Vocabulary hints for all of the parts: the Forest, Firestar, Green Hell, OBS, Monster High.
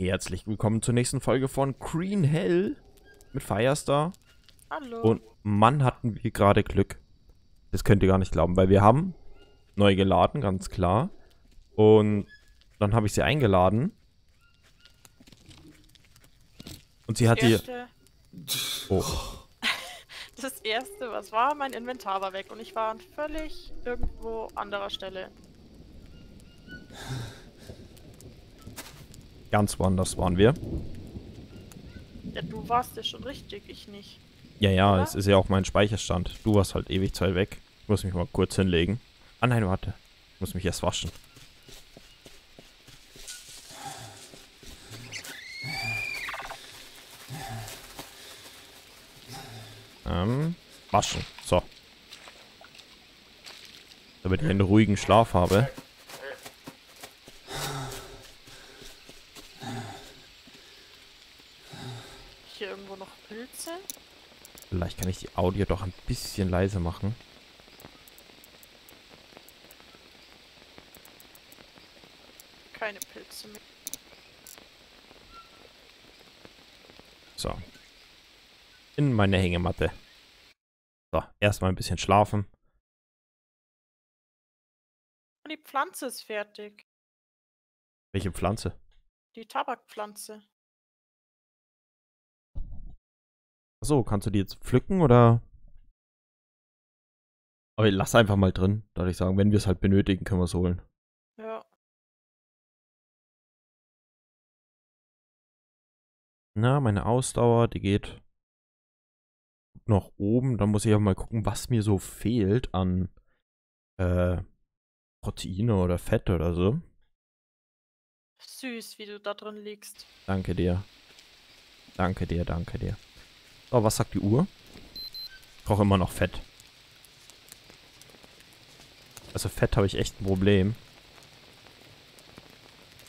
Herzlich willkommen zur nächsten Folge von Green Hell mit Firestar. Hallo. Und Mann, hatten wir gerade Glück. Das könnt ihr gar nicht glauben, weil wir haben neu geladen, ganz klar. Und dann habe ich sie eingeladen. Und sie hat die... Oh. Das erste, was war? Mein Inventar war weg und ich war an völlig irgendwo anderer Stelle. Ganz woanders waren wir. Ja, du warst ja schon richtig, ich nicht. Ja, ja, es ist ja auch mein Speicherstand. Du warst halt ewig Zeit weg. Ich muss mich mal kurz hinlegen. Ah nein, warte. Ich muss mich erst waschen. Waschen. So. Damit ich einen ruhigen Schlaf habe. Hier irgendwo noch Pilze? Vielleicht kann ich die Audio doch ein bisschen leise machen. Keine Pilze mehr. So. In meine Hängematte. So, erstmal ein bisschen schlafen. Die Pflanze ist fertig. Welche Pflanze? Die Tabakpflanze. Achso, kannst du die jetzt pflücken oder? Aber ich lass einfach mal drin, würde ich sagen. Wenn wir es halt benötigen, können wir es holen. Ja. Na, meine Ausdauer, die geht nach oben. Dann muss ich auch mal gucken, was mir so fehlt an Proteine oder Fett oder so. Süß, wie du da drin liegst. Danke dir. Danke dir, danke dir. So, was sagt die Uhr? Ich brauche immer noch Fett. Also Fett habe ich echt ein Problem.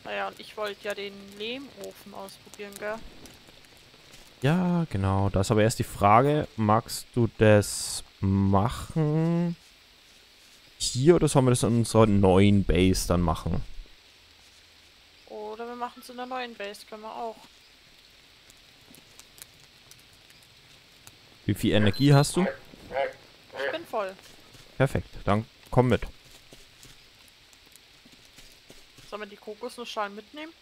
Naja, und ich wollte ja den Lehmofen ausprobieren, gell? Ja, genau. Da ist aber erst die Frage, magst du das machen hier oder sollen wir das in unserer neuen Base dann machen? Oder wir machen es in der neuen Base, können wir auch. Wie viel Energie hast du? Ich bin voll. Perfekt, dann komm mit. Sollen wir die Kokosnussschalen mitnehmen?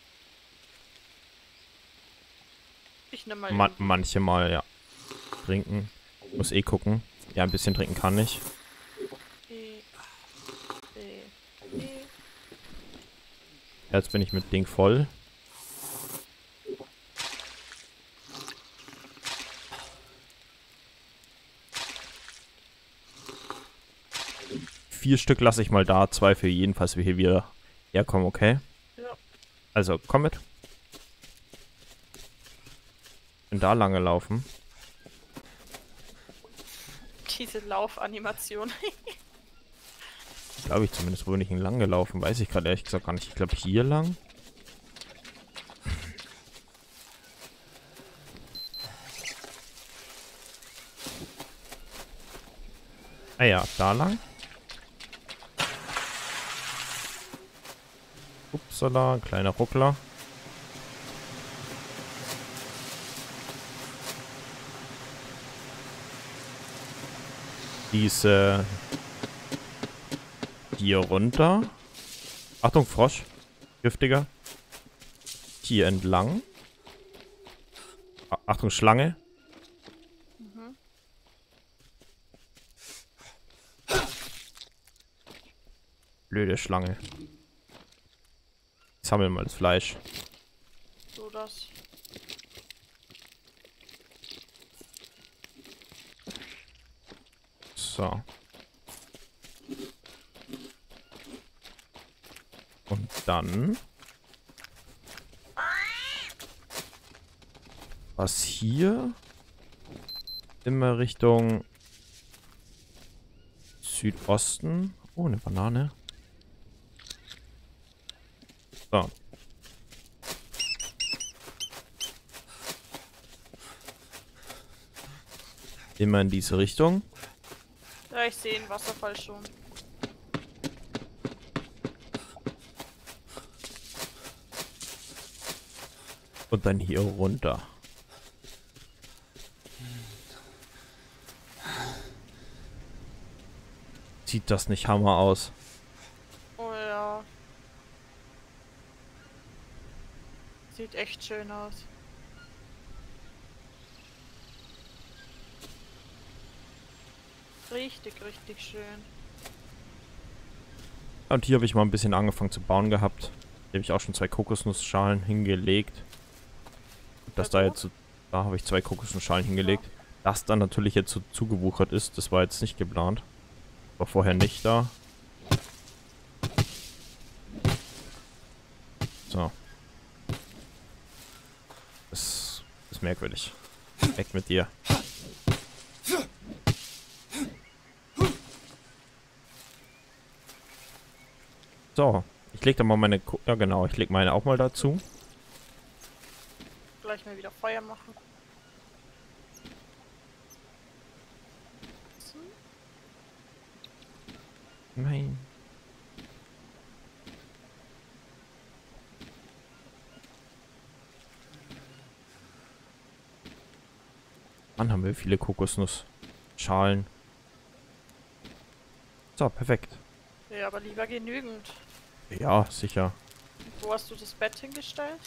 Ich nehme mal manche mal, ja. Trinken. Muss eh gucken. Ja, ein bisschen trinken kann ich. Ja, jetzt bin ich mit Ding voll. Vier Stück lasse ich mal da, 2 für jeden, falls wir hier wieder herkommen, okay? Ja. Also, komm mit. Bin da lange laufen. Diese Laufanimation. Glaube ich zumindest, wo bin ich denn lang gelaufen? Weiß ich gerade ehrlich gesagt gar nicht. Ich glaube hier lang. Ah ja, da lang. Upsala, ein kleiner Ruckler. Diese hier runter. Achtung, Frosch. Giftiger. Hier entlang. Achtung, Schlange. Mhm. Blöde Schlange. Ich sammle mal das Fleisch. So das. So. Und dann was hier immer Richtung Südosten. Oh, eine Banane. So. Immer in diese Richtung. Ja, ich sehe den Wasserfall schon. Und dann hier runter. Sieht das nicht Hammer aus? Oh ja. Sieht echt schön aus. Richtig, richtig schön. Und hier habe ich mal ein bisschen angefangen zu bauen gehabt. Hier habe ich auch schon 2 Kokosnussschalen hingelegt. Das da jetzt so, da habe ich 2 Kokosnussschalen hingelegt. Ja. Das dann natürlich jetzt so zugewuchert ist, das war jetzt nicht geplant. War vorher nicht da. So. Das ist merkwürdig. Weg mit dir. So, ich lege da mal meine... ja genau, ich lege meine auch mal dazu. Gleich mal wieder Feuer machen. Nein. Mann, haben wir viele Kokosnussschalen. So, perfekt. Ja, aber lieber genügend. Ja, sicher. Wo hast du das Bett hingestellt?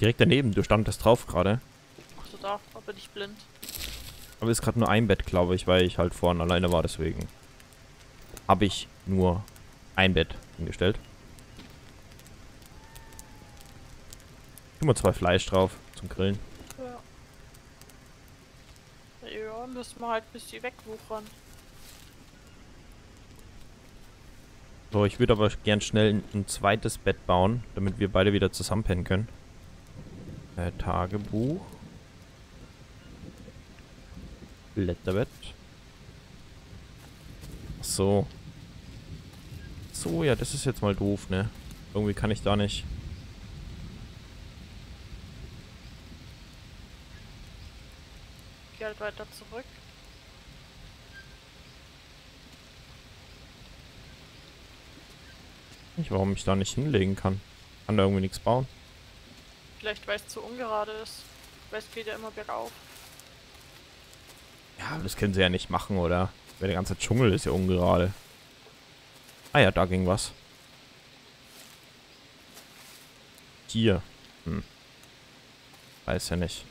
Direkt daneben, du standest drauf gerade. Ach so, da bin ich blind. Aber ist gerade nur ein Bett, glaube ich, weil ich halt vorhin alleine war, deswegen habe ich nur ein Bett hingestellt. Ich mal 2 Fleisch drauf zum Grillen. Ja. Ja, müssen wir halt ein bisschen wegwuchern. So, ich würde aber gern schnell ein zweites Bett bauen, damit wir beide wieder zusammenpennen können. Tagebuch. Blätterbett. Ach so. So, ja, das ist jetzt mal doof, ne? Irgendwie kann ich da nicht... Geh halt weiter zurück. Warum ich da nicht hinlegen kann. Kann da irgendwie nichts bauen. Vielleicht weil es zu ungerade ist. Weil es geht ja immer bergauf. Ja, aber das können sie ja nicht machen, oder? Weil der ganze Dschungel ist ja ungerade. Ah ja, da ging was. Hier. Hm. Weiß ja nicht.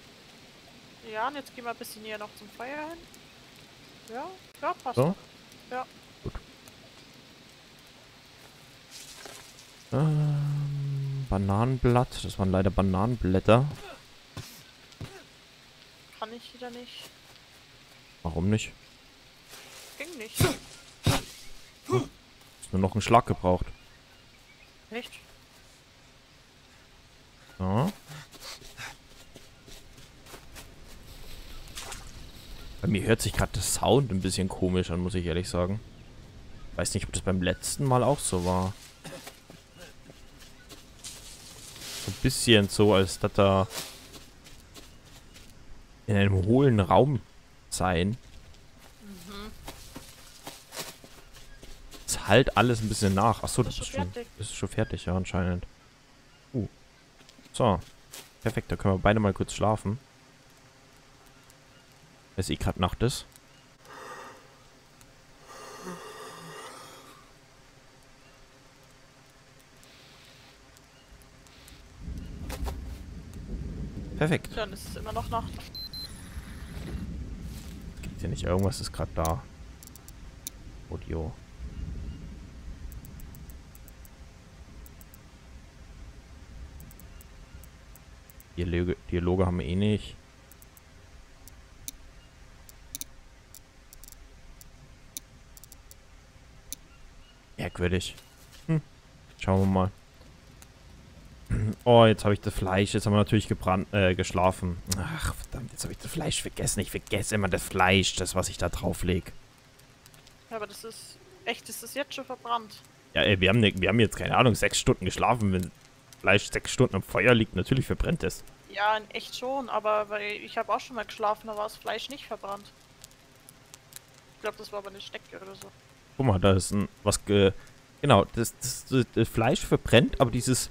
Ja, und jetzt gehen wir ein bisschen näher noch zum Feuer hin. Ja, ja, passt. So? Ja. Bananenblatt. Das waren leider Bananenblätter. Kann ich wieder nicht. Warum nicht? Ging nicht. Hm. Ist nur noch ein Schlag gebraucht. Echt? Ja. Bei mir hört sich gerade der Sound ein bisschen komisch an, muss ich ehrlich sagen. Weiß nicht, ob das beim letzten Mal auch so war. Ein bisschen so, als dass da in einem hohlen Raum sein. Mhm. Es halt alles ein bisschen nach. Achso, das ist schon fertig, ja, anscheinend. So. Perfekt, da können wir beide mal kurz schlafen. Weil es eh gerade Nacht ist. Perfekt. Dann ist es immer noch Nacht. Gibt's hier nicht irgendwas, ist gerade da. Audio. Dialoge haben wir eh nicht. Merkwürdig. Hm. Schauen wir mal. Oh, jetzt habe ich das Fleisch. Jetzt haben wir natürlich geschlafen. Ach, verdammt, jetzt habe ich das Fleisch vergessen. Ich vergesse immer das Fleisch, das, was ich da drauf lege. Ja, aber das ist... Echt, das ist jetzt schon verbrannt. Ja, ey, wir haben jetzt, keine Ahnung, 6 Stunden geschlafen. Wenn Fleisch 6 Stunden am Feuer liegt, natürlich verbrennt es. Ja, in echt schon, aber weil ich habe auch schon mal geschlafen, da war das Fleisch nicht verbrannt. Ich glaube, das war aber eine Schnecke oder so. Guck mal, da ist was... Genau, das Fleisch verbrennt, aber dieses...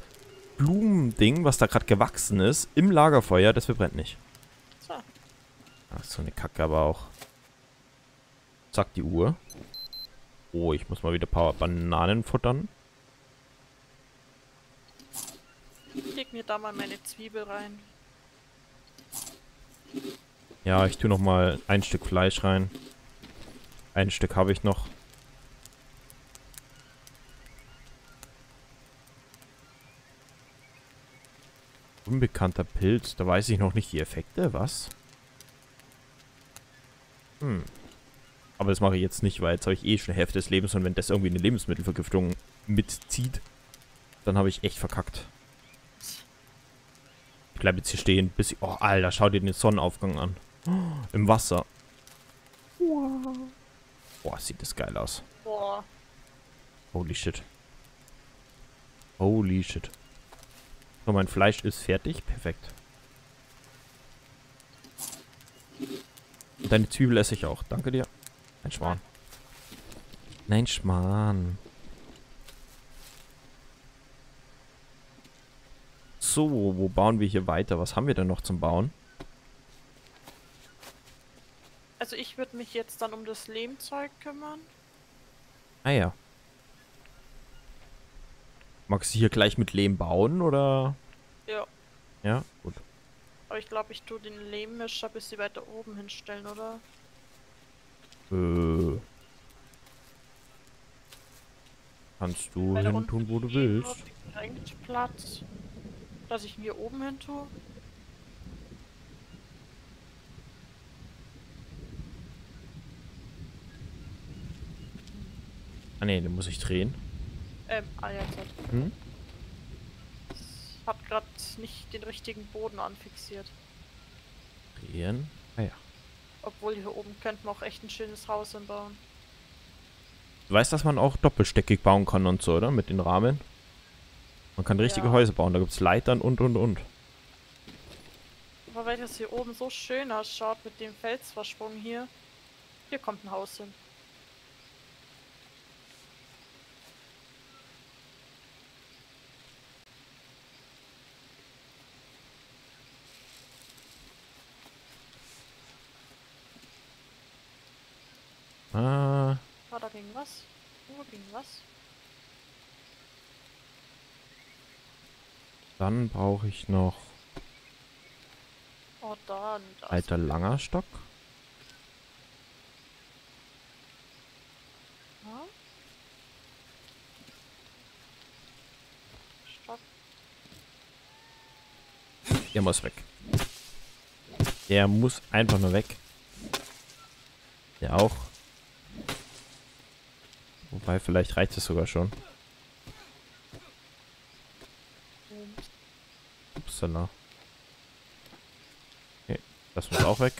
Blumending, was da gerade gewachsen ist, im Lagerfeuer, das verbrennt nicht. So. Ach, so eine Kacke aber auch. Zack, die Uhr. Oh, ich muss mal wieder ein paar Bananen futtern. Ich leg mir da mal meine Zwiebel rein. Ja, ich tue noch mal ein Stück Fleisch rein. Ein Stück habe ich noch. Unbekannter Pilz. Da weiß ich noch nicht die Effekte. Was? Hm. Aber das mache ich jetzt nicht, weil jetzt habe ich eh schon Hälfte des Lebens und wenn das irgendwie eine Lebensmittelvergiftung mitzieht, dann habe ich echt verkackt. Ich bleibe jetzt hier stehen, bis ich... Oh, Alter, schau dir den Sonnenaufgang an. Oh, im Wasser. Wow. Boah, sieht das geil aus. Boah. Holy shit. Holy shit. So, mein Fleisch ist fertig. Perfekt. Und deine Zwiebel esse ich auch. Danke dir. Nein, Schwan. Nein, Schwan. So, wo bauen wir hier weiter? Was haben wir denn noch zum Bauen? Also ich würde mich jetzt dann um das Lehmzeug kümmern. Ah ja. Magst du hier gleich mit Lehm bauen, oder? Ja. Ja, gut. Aber ich glaube, ich tue den Lehmmischer bis sie weiter oben hinstellen, oder? Kannst du hin tun, wo du willst. Eigentlich Platz, dass ich mir oben hin tue. Ah ne, den muss ich drehen. Jetzt halt. Hm? Ich hab grad nicht den richtigen Boden anfixiert. Drehen? Ah ja. Obwohl hier oben könnten wir auch echt ein schönes Haus hinbauen. Du weißt, dass man auch doppelsteckig bauen kann und so, oder? Mit den Rahmen. Man kann richtige Häuser bauen. Da gibt es Leitern und. Aber weil das hier oben so schön ausschaut mit dem Felsverschwung hier. Hier kommt ein Haus hin. Da ging was? Wo ging was? Dann brauche ich noch... Oh, dann... Alter, langer Stock. Ja. Stock. Der muss weg. Der muss einfach nur weg. Der auch. Wobei, vielleicht reicht es sogar schon. Upsala. Okay, das muss auch weg.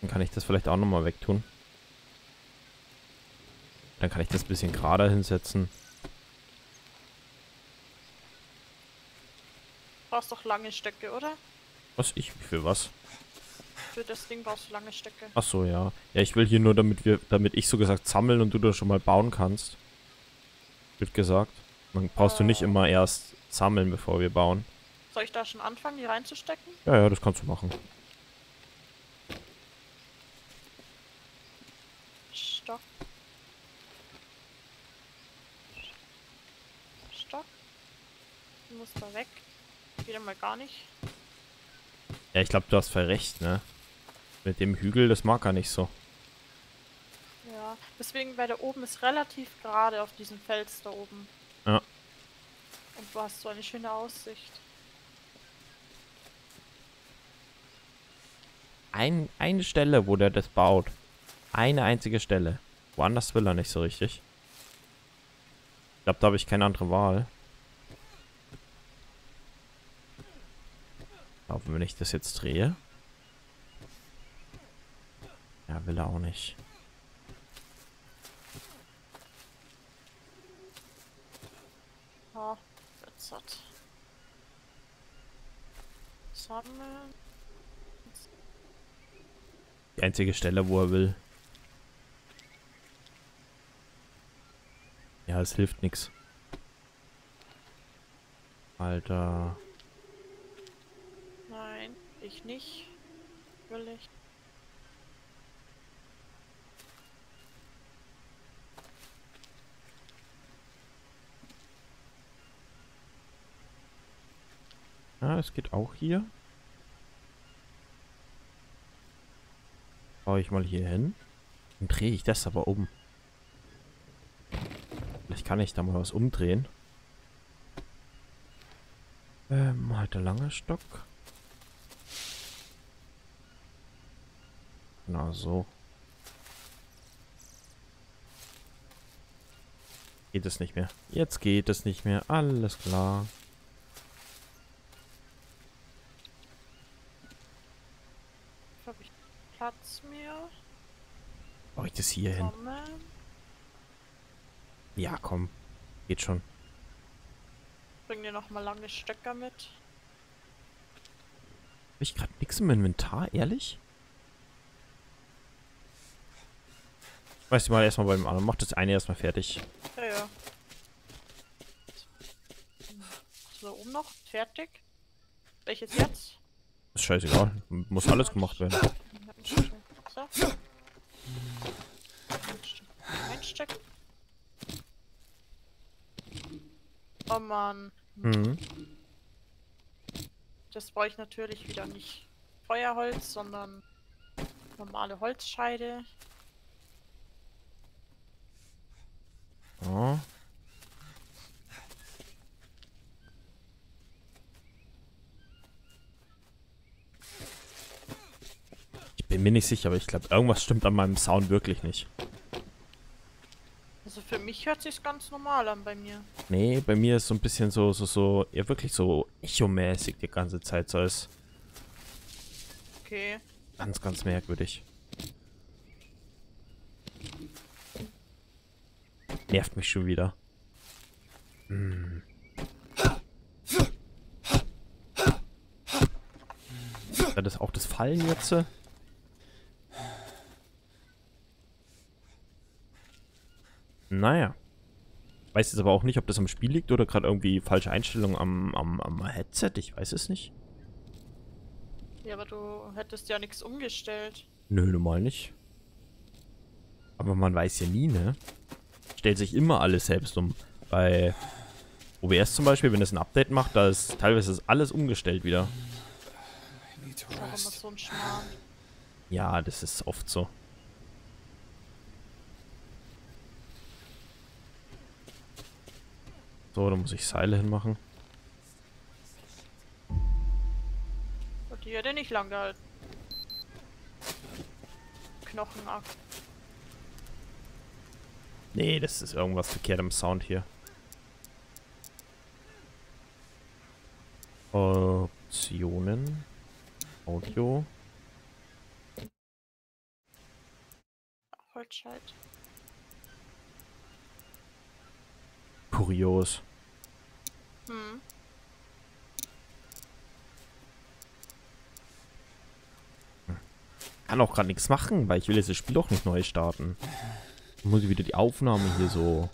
Dann kann ich das vielleicht auch nochmal wegtun. Dann kann ich das ein bisschen gerader hinsetzen. Du brauchst doch lange Stöcke, oder? Was? Ich? Für was? Für das Ding brauchst du lange Stöcke. Ach so, ja. Ja, ich will hier nur, damit ich so gesagt sammeln und du das schon mal bauen kannst. Wird gesagt. Dann brauchst du nicht immer erst sammeln, bevor wir bauen. Soll ich da schon anfangen, die reinzustecken? Ja, ja, das kannst du machen. Stock. Stock. Du musst da weg. Wieder mal gar nicht. Ja, ich glaube, du hast voll recht, ne? Mit dem Hügel, das mag er nicht so. Ja, deswegen, weil da oben ist relativ gerade auf diesem Fels da oben. Ja. Und du hast so eine schöne Aussicht. Eine Stelle, wo der das baut. Eine einzige Stelle. Woanders will er nicht so richtig. Ich glaube, da habe ich keine andere Wahl. Aber wenn ich das jetzt drehe... Ja, will er auch nicht. Oh, jetzt hat... Sammeln... Die einzige Stelle, wo er will. Ja, es hilft nichts. Alter. Nein, ich nicht. Vielleicht. Ah, es geht auch hier. Baue ich mal hier hin. Dann drehe ich das aber um. Vielleicht kann ich da mal was umdrehen. Halt der lange Stock. Na so. Geht es nicht mehr. Jetzt geht es nicht mehr. Alles klar. Platz mehr. Brauche ich das hier hin? Ja, komm. Geht schon. Bring dir nochmal lange Stöcker mit. Habe ich gerade nichts im Inventar, ehrlich? Weißt du mal, erstmal beim anderen. Mach das eine erstmal fertig. Ja, ja. So, oben noch? Fertig? Welches jetzt? Ist scheißegal. Muss alles gemacht werden. So. Ein Stück. Oh Mann. Mhm. Das brauche ich natürlich wieder nicht Feuerholz, sondern normale Holzscheide. Oh. Bin mir nicht sicher, aber ich glaube, irgendwas stimmt an meinem Sound wirklich nicht. Also für mich hört sich's ganz normal an bei mir. Nee, bei mir ist so ein bisschen so, ja wirklich so echomäßig die ganze Zeit so ist. Okay. Ganz, ganz merkwürdig. Nervt mich schon wieder. Hm. Das ist auch das Fallen jetzt. Naja. Weiß jetzt aber auch nicht, ob das am Spiel liegt oder gerade irgendwie falsche Einstellung am Headset. Ich weiß es nicht. Ja, aber du hättest ja nichts umgestellt. Nö, normal nicht. Aber man weiß ja nie, ne? Stellt sich immer alles selbst um. Bei OBS zum Beispiel, wenn es ein Update macht, da ist teilweise alles umgestellt wieder. So ein Schmarrn. Ja, das ist oft so. So, da muss ich Seile hinmachen. Und die hätte nicht lang gehalten. Knochen ab. Nee, das ist irgendwas verkehrt am Sound hier. Optionen. Audio. Holzscheit. Kurios. Hm. Kann auch gerade nichts machen, weil ich will jetzt das Spiel auch nicht neu starten. Dann muss ich wieder die Aufnahme hier so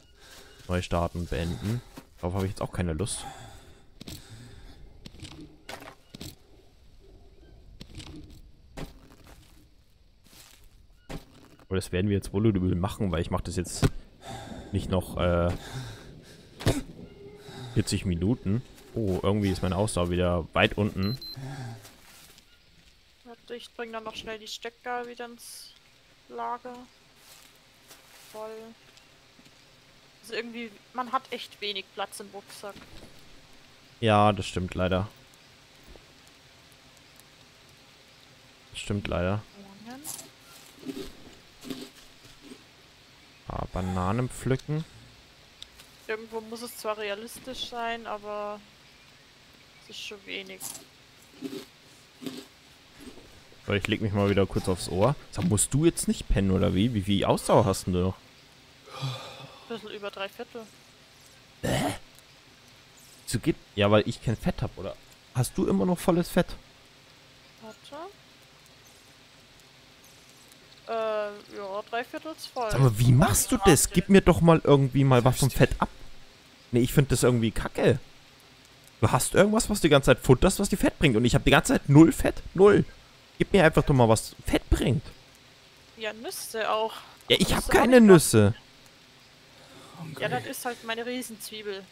neu starten und beenden. Darauf habe ich jetzt auch keine Lust. Aber das werden wir jetzt wohl übel machen, weil ich mache das jetzt nicht noch 40 Minuten. Oh, irgendwie ist meine Ausdauer wieder weit unten. Warte, ich bringe dann noch schnell die Stöcker wieder ins Lager. Voll. Also irgendwie, man hat echt wenig Platz im Rucksack. Ja, das stimmt leider. Das stimmt leider. Ah, Bananen pflücken. Irgendwo muss es zwar realistisch sein, aber es ist schon wenig. So, ich leg mich mal wieder kurz aufs Ohr. Sag, musst du jetzt nicht pennen, oder wie? Wie viel Ausdauer hast denn du noch? Ein bisschen über 3/4. So geht... Ja, weil ich kein Fett hab, oder? Hast du immer noch volles Fett? Warte. Ja, 3/4 voll. Sag mal, wie machst du das? Gib mir doch mal irgendwie mal was vom Fett ab. Nee, ich finde das irgendwie kacke. Du hast irgendwas, was du die ganze Zeit futterst, was dir Fett bringt. Und ich habe die ganze Zeit null Fett. Null. Gib mir einfach doch mal, was Fett bringt. Ja, Nüsse auch. Ja, ich habe keine Nüsse. Ja, das ist halt meine Riesenzwiebel.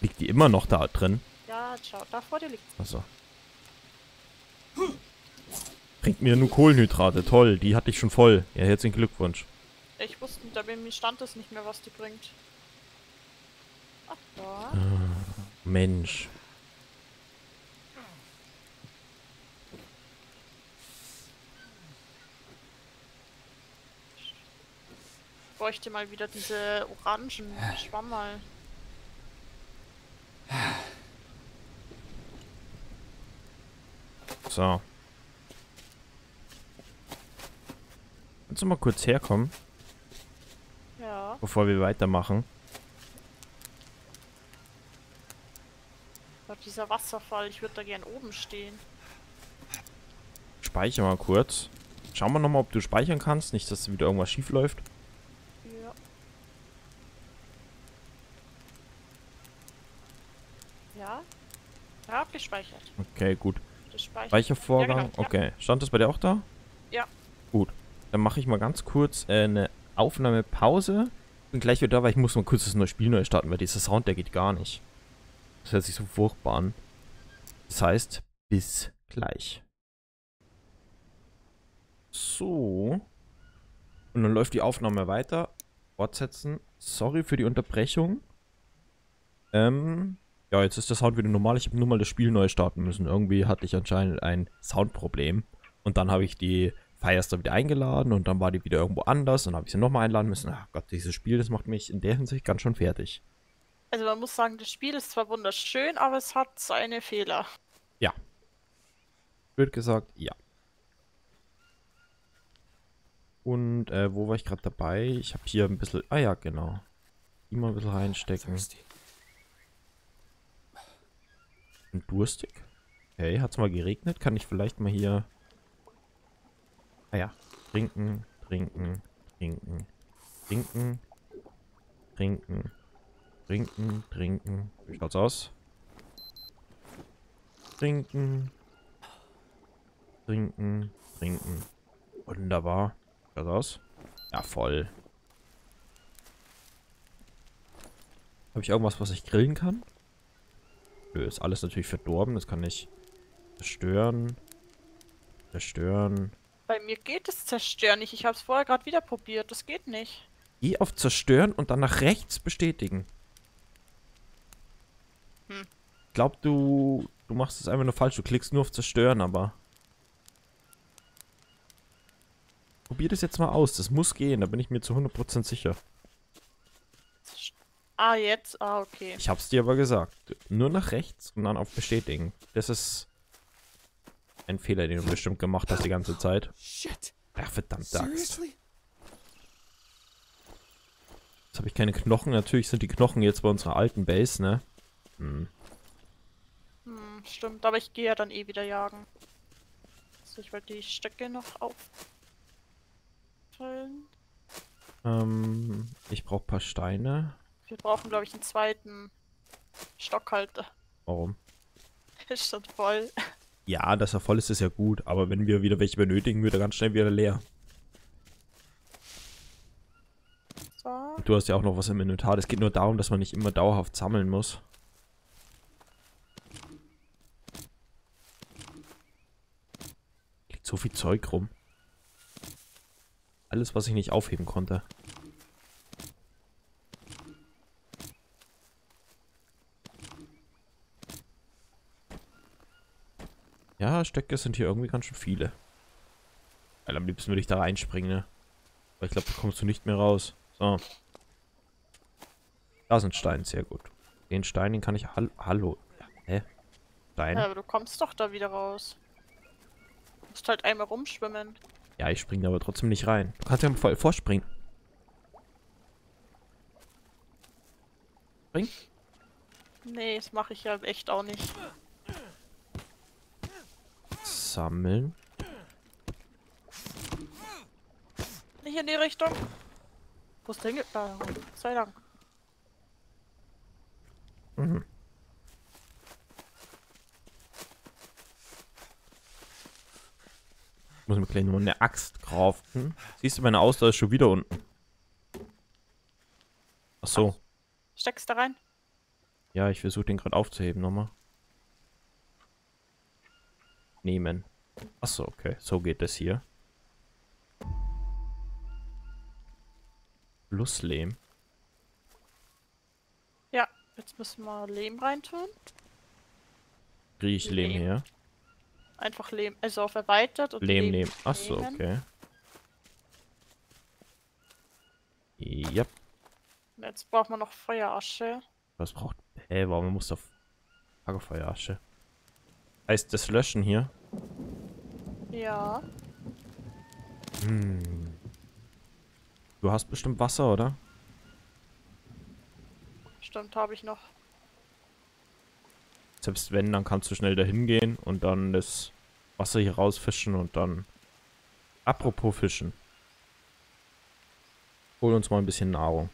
Liegt die immer noch da drin? Ja, schau, da vor dir liegt sie. Achso. Bringt mir nur Kohlenhydrate, toll, die hatte ich schon voll. Ja, herzlichen Glückwunsch. Ich wusste, da mir stand das nicht mehr, was die bringt. Ach da. Ah, Mensch. Ich bräuchte mal wieder diese orangen Schwammerl. So. Kannst du mal kurz herkommen? Ja. Bevor wir weitermachen. Oh, dieser Wasserfall, ich würde da gern oben stehen. Speicher mal kurz. Schauen wir nochmal, ob du speichern kannst. Nicht, dass wieder irgendwas schief läuft. Ja. Ja? Ja, hab gespeichert. Okay, gut. Speichervorgang. Ja, genau. Okay. Stand das bei dir auch da? Ja. Gut. Dann mache ich mal ganz kurz eine Aufnahmepause. Bin gleich wieder da, weil ich muss mal kurz das neue Spiel neu starten, weil dieser Sound, der geht gar nicht. Das hört sich so furchtbar an. Das heißt, bis gleich. So. Und dann läuft die Aufnahme weiter. Fortsetzen. Sorry für die Unterbrechung. Ja, jetzt ist der Sound wieder normal. Ich habe nur mal das Spiel neu starten müssen. Irgendwie hatte ich anscheinend ein Soundproblem. Und dann habe ich die Firestar wieder eingeladen und dann war die wieder irgendwo anders. Und dann habe ich sie nochmal einladen müssen. Ach Gott, dieses Spiel, das macht mich in der Hinsicht ganz schön fertig. Also man muss sagen, das Spiel ist zwar wunderschön, aber es hat seine Fehler. Ja. Blöd gesagt, ja. Und wo war ich gerade dabei? Ich habe hier ein bisschen... Ah ja, genau. Immer ein bisschen reinstecken. Und durstig. Okay, hat's mal geregnet. Kann ich vielleicht mal hier... Ah ja. Trinken, trinken, trinken, trinken, trinken, trinken, trinken. Wie schaut's aus? Trinken, trinken, trinken. Wunderbar. Wie schaut's aus? Ja, voll. Habe ich irgendwas, was ich grillen kann? Nö, ist alles natürlich verdorben, das kann ich zerstören. Zerstören. Bei mir geht es zerstören nicht, ich habe es vorher gerade wieder probiert, das geht nicht. Geh auf zerstören und dann nach rechts bestätigen. Hm. Ich glaube, du machst es einfach nur falsch, du klickst nur auf zerstören, aber... Probier das jetzt mal aus, das muss gehen, da bin ich mir zu 100% sicher. Ah, jetzt? Ah, okay. Ich hab's dir aber gesagt. Nur nach rechts und dann auf bestätigen. Das ist ein Fehler, den du bestimmt gemacht hast die ganze Zeit. Shit. Ach, verdammte Axt. Jetzt habe ich keine Knochen. Natürlich sind die Knochen jetzt bei unserer alten Base, ne? Hm. Hm, stimmt. Aber ich gehe ja dann eh wieder jagen. Also ich wollte die Stöcke noch aufteilen. Ich brauche ein paar Steine. Wir brauchen, glaube ich, einen zweiten Stockhalter. Warum? Ist schon voll. Ja, dass er voll ist, ist ja gut. Aber wenn wir wieder welche benötigen, wird er ganz schnell wieder leer. So. Du hast ja auch noch was im Inventar. Das geht nur darum, dass man nicht immer dauerhaft sammeln muss. Liegt so viel Zeug rum. Alles, was ich nicht aufheben konnte. Ja, Stöcke sind hier irgendwie ganz schön viele. Weil am liebsten würde ich da reinspringen, ne? Aber ich glaube, da kommst du nicht mehr raus. So. Da sind Steine, sehr gut. Den Stein, den kann ich... Hallo? Hä? Stein? Ja, aber du kommst doch da wieder raus. Du musst halt einmal rumschwimmen. Ja, ich springe aber trotzdem nicht rein. Du kannst ja voll vorspringen. Spring? Nee, das mache ich ja echt auch nicht. Sammeln. nicht in die Richtung. Wo ist dringend? Da, sei lang. Mhm. Ich muss mir gleich nochmal eine Axt craften. Siehst du, meine Ausdauer ist schon wieder unten. Ach so. Steckst du da rein? Ja, ich versuche den gerade aufzuheben nochmal. Nehmen. Ach so, okay. So geht das hier. Plus Lehm. Ja, jetzt müssen wir Lehm reintun. Kriege ich Lehm her? Einfach Lehm, also auf erweitert und Lehm. Achso, okay. Yep. Jetzt braucht man noch Feuerasche. Was braucht... Hey, warum muss doch Lagerfeuerasche? Heißt das Löschen hier? Ja. Hm. Du hast bestimmt Wasser, oder? Stimmt, habe ich noch. Selbst wenn, dann kannst du schnell dahin gehen und dann das Wasser hier rausfischen und dann... Apropos Fischen. Hol uns mal ein bisschen Nahrung.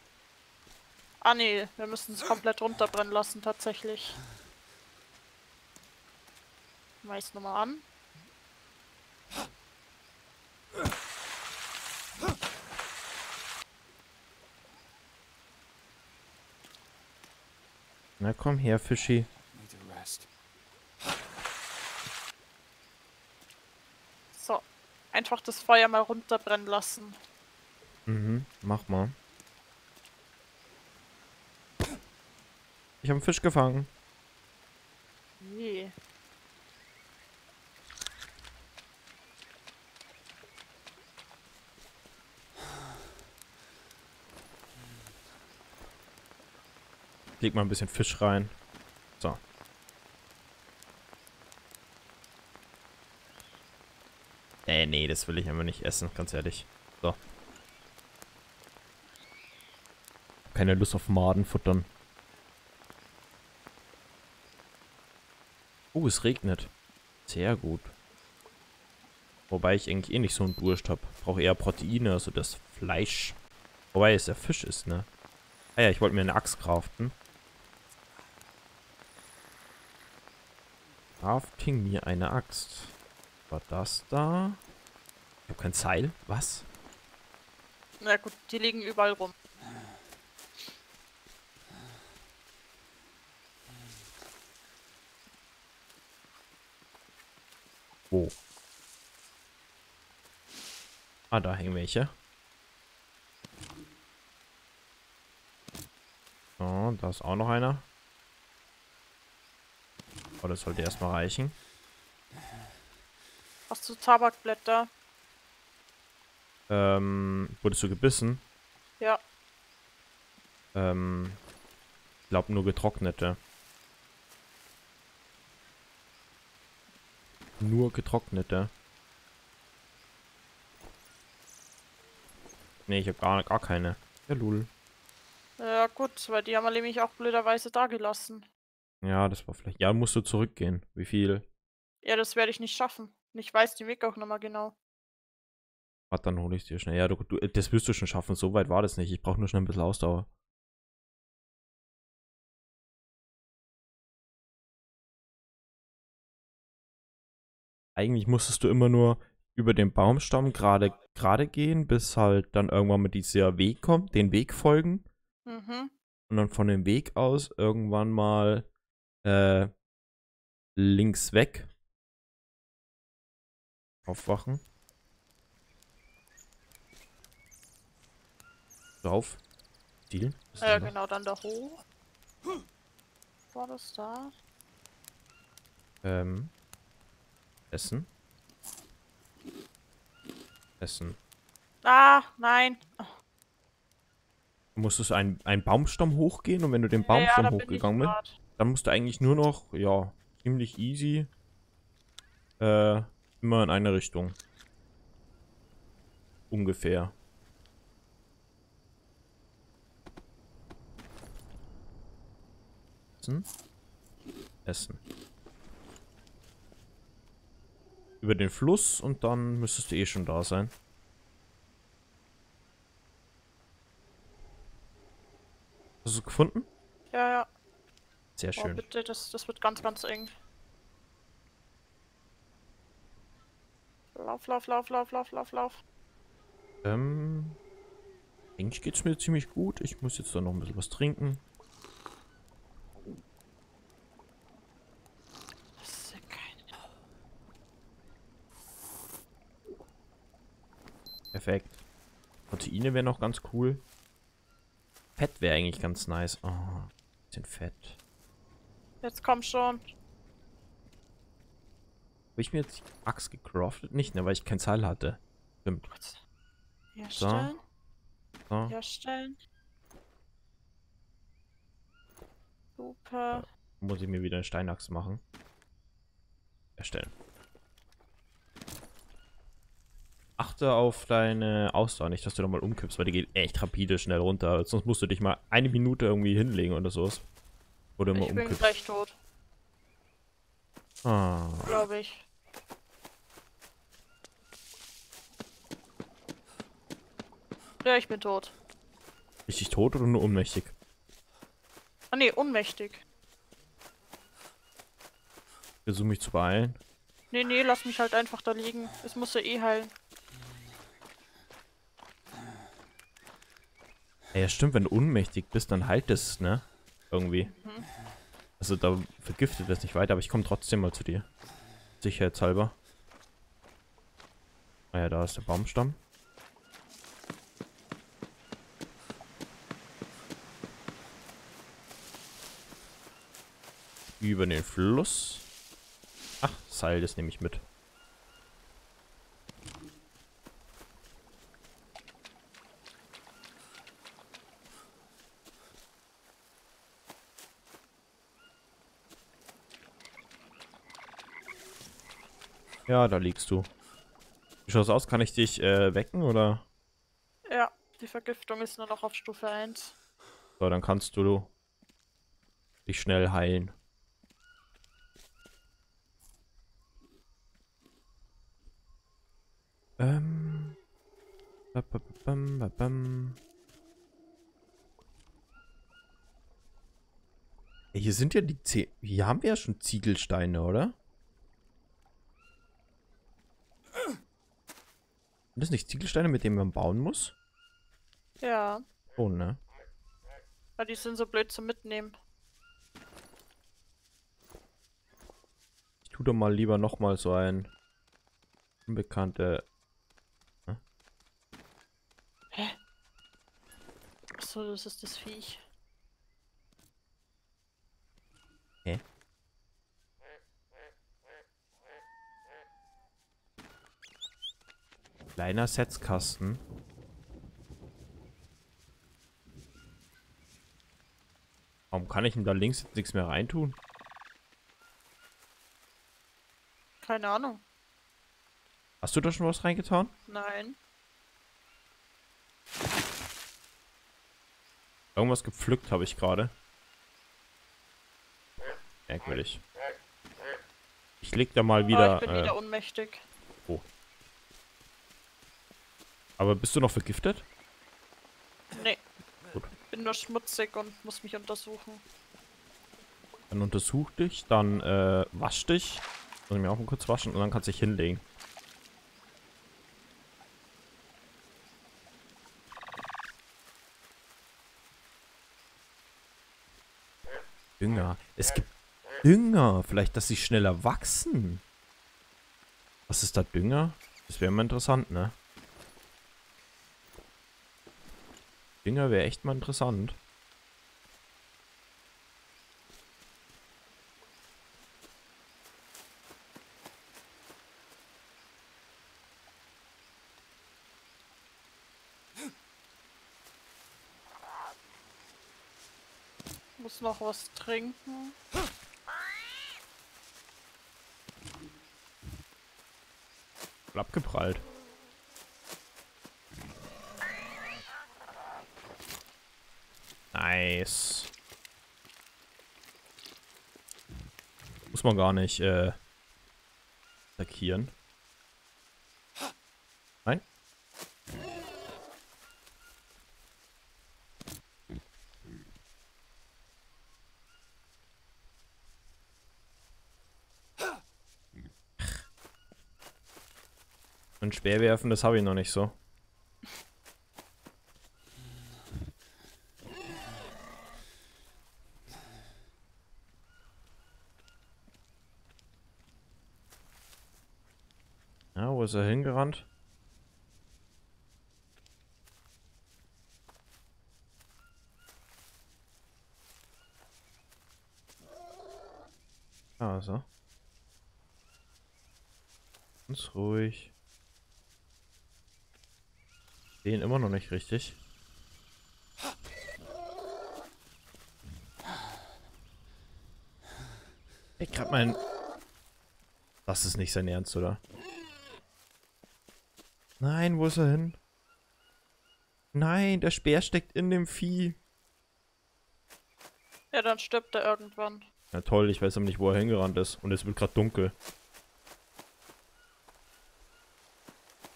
Ah nee, wir müssen es komplett runterbrennen lassen, tatsächlich. Mach ich's nochmal an. Na komm her, Fischi. So, einfach das Feuer mal runterbrennen lassen. Mhm, mach mal. Ich habe einen Fisch gefangen. Nee. Leg mal ein bisschen Fisch rein. So. Nee, das will ich einfach nicht essen, ganz ehrlich. So. Keine Lust auf Maden futtern. Oh, es regnet. Sehr gut. Wobei ich eigentlich eh nicht so einen Durst habe. Ich brauche eher Proteine, also das Fleisch. Wobei es ja Fisch ist, ne? Ah ja, ich wollte mir eine Axt craften. Crafting mir eine Axt. War das da? Ich habe kein Seil. Was? Na gut, die liegen überall rum. Wo? Ah, da hängen welche. Oh, da ist auch noch einer. Oh, das sollte erstmal reichen. Hast du Tabakblätter? Wurdest du gebissen? Ja. Ich glaube nur getrocknete. Nur getrocknete. Ne, ich habe gar keine. Ja, lul. Ja gut, weil die haben wir nämlich auch blöderweise da gelassen. Ja, das war vielleicht... Ja, musst du zurückgehen. Wie viel? Ja, das werde ich nicht schaffen. Ich weiß den Weg auch nochmal genau. Warte, dann hole ich dir schnell. Ja, du, das wirst du schon schaffen. So weit war das nicht. Ich brauche nur schnell ein bisschen Ausdauer. Eigentlich musstest du immer nur über den Baumstamm gerade gehen, bis halt dann irgendwann mit dieser Weg kommt, den Weg folgen. Mhm. Und dann von dem Weg aus irgendwann mal links weg. Aufwachen. Drauf. Deal. Ja, genau, dann da hoch. War das da? Essen. Essen. Ah, nein. Du musstest einen Baumstamm hochgehen und wenn du den Baumstamm hochgegangen bist, dann musst du eigentlich nur noch, ja, ziemlich easy immer in eine Richtung. Ungefähr. Essen. Essen. Über den Fluss und dann müsstest du eh schon da sein. Hast du es gefunden? Ja, ja. Sehr schön. Oh, bitte, das wird ganz, ganz eng. Lauf, lauf, lauf, lauf, lauf, lauf, lauf. Eigentlich geht es mir ziemlich gut. Ich muss jetzt da noch ein bisschen was trinken. Das ist ja geil. Perfekt. Proteine wäre noch ganz cool. Fett wäre eigentlich ganz nice. Oh, ein bisschen Fett. Jetzt komm schon. Habe ich mir jetzt die Axt gecraftet? Nicht, ne, weil ich kein Seil hatte. Stimmt. Herstellen. So. Herstellen. Super. Ja, muss ich mir wieder eine Steinachs machen. Herstellen. Achte auf deine Ausdauer, nicht, dass du nochmal umkippst, weil die geht echt rapide schnell runter. Sonst musst du dich mal eine Minute irgendwie hinlegen oder sowas. Oder immer umkippst. Ich bin gleich tot. Ah. Glaube ich. Ja, ich bin tot. Richtig tot oder nur ohnmächtig? Ah ne, ohnmächtig. Versuch mich zu beeilen. Ne, ne, lass mich halt einfach da liegen. Es muss ja eh heilen. Ja, stimmt, wenn du ohnmächtig bist, dann heilt es, ne? Irgendwie. Mhm. Also da vergiftet es nicht weiter, aber ich komme trotzdem mal zu dir. Sicherheitshalber. Naja, da ist der Baumstamm. Über den Fluss. Ach, Seil, das nehme ich mit. Ja, da liegst du. Wie schaut's aus? Kann ich dich wecken, oder? Ja, die Vergiftung ist nur noch auf Stufe 1. So, dann kannst du dich schnell heilen. Ey, hier sind ja die... Hier haben wir ja schon Ziegelsteine, oder? Sind das nicht Ziegelsteine, mit denen man bauen muss? Ja. Oh, ne? Ja, die sind so blöd zum Mitnehmen. Ich tue doch mal lieber nochmal so ein... Unbekannte... Hä? Hä? Achso, das ist das Viech. Hä? Kleiner Setzkasten. Warum kann ich denn da links jetzt nichts mehr reintun? Keine Ahnung. Hast du da schon was reingetan? Nein. Irgendwas gepflückt habe ich gerade. Merkwürdig. Ich leg da mal wieder... Oh, ich bin wieder ohnmächtig. Oh. Aber bist du noch vergiftet? Nee. Gut. Bin nur schmutzig und muss mich untersuchen. Dann untersuch dich, dann wasch dich. Muss ich mir auch mal kurz waschen und dann kannst du dich hinlegen. Dünger. Es gibt Dünger. Vielleicht, dass sie schneller wachsen. Was ist da Dünger? Das wäre mal interessant, ne? Dünger wäre echt mal interessant. Ich muss noch was trinken. Abgeprallt. Nice. Muss man gar nicht attackieren. Nein. Und Speerwerfen, das habe ich noch nicht so. Ja, wo ist er hingerannt? Also. Ganz ruhig. Den immer noch nicht richtig. Ich hab meinen... Das ist nicht sein Ernst, oder? Nein, wo ist er hin? Nein, der Speer steckt in dem Vieh. Ja, dann stirbt er irgendwann. Na toll, ich weiß aber nicht, wo er hingerannt ist. Und es wird gerade dunkel.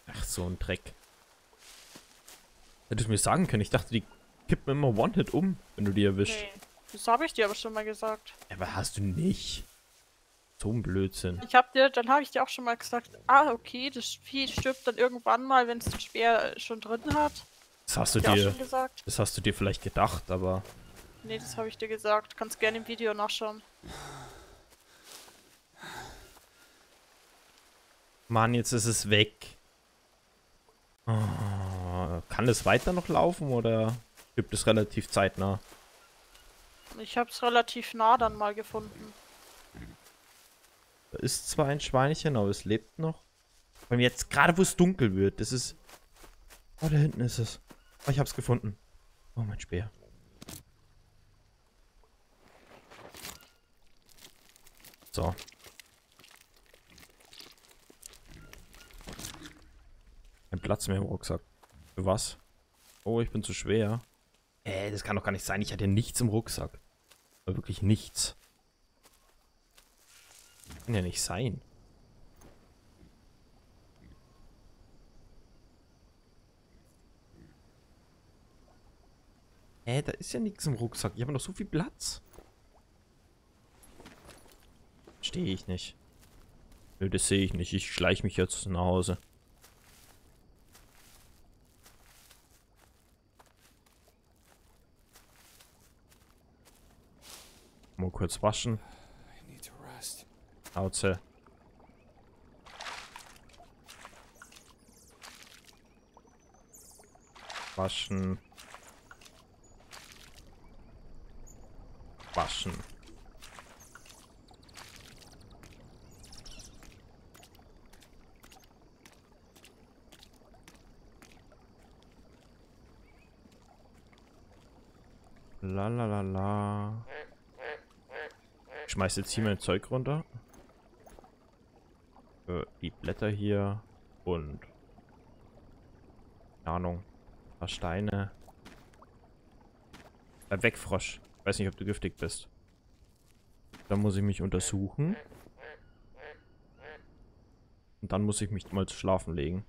Ach, so ein Dreck. Hättest du mir sagen können, ich dachte, die kippen immer One-Hit um, wenn du die erwischt. Nee, das habe ich dir aber schon mal gesagt. Aber hast du nicht. So ein Blödsinn. Dann habe ich dir auch schon mal gesagt, ah, okay, das Vieh stirbt dann irgendwann mal, wenn es den Speer schon drin hat. Das hast du dir vielleicht gedacht, aber... Nee, das habe ich dir gesagt. Kannst gerne im Video nachschauen. Mann, jetzt ist es weg. Oh, kann es weiter noch laufen oder gibt es relativ zeitnah? Ich habe es relativ nah dann mal gefunden. Da ist zwar ein Schweinchen, aber es lebt noch. Und jetzt gerade, wo es dunkel wird, das ist... Oh, da hinten ist es. Oh, ich habe es gefunden. Oh, mein Speer. So. Kein Platz mehr im Rucksack. Für was? Oh, ich bin zu schwer. Ey, das kann doch gar nicht sein. Ich hatte nichts im Rucksack. Aber wirklich nichts. Kann ja nicht sein. Ey, da ist ja nichts im Rucksack. Ich habe noch so viel Platz. Stehe ich nicht. Nö, das sehe ich nicht. Ich schleiche mich jetzt nach Hause. Mal kurz waschen. Auze. Waschen. Waschen. La la la la. Ich schmeiß jetzt hier mein Zeug runter. Die Blätter hier und... Keine Ahnung. Ein paar Steine. Bleib weg, Frosch. Ich weiß nicht, ob du giftig bist. Dann muss ich mich untersuchen. Und dann muss ich mich mal zu schlafen legen.